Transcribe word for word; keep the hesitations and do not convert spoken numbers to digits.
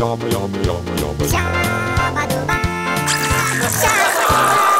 Shabba-dubba.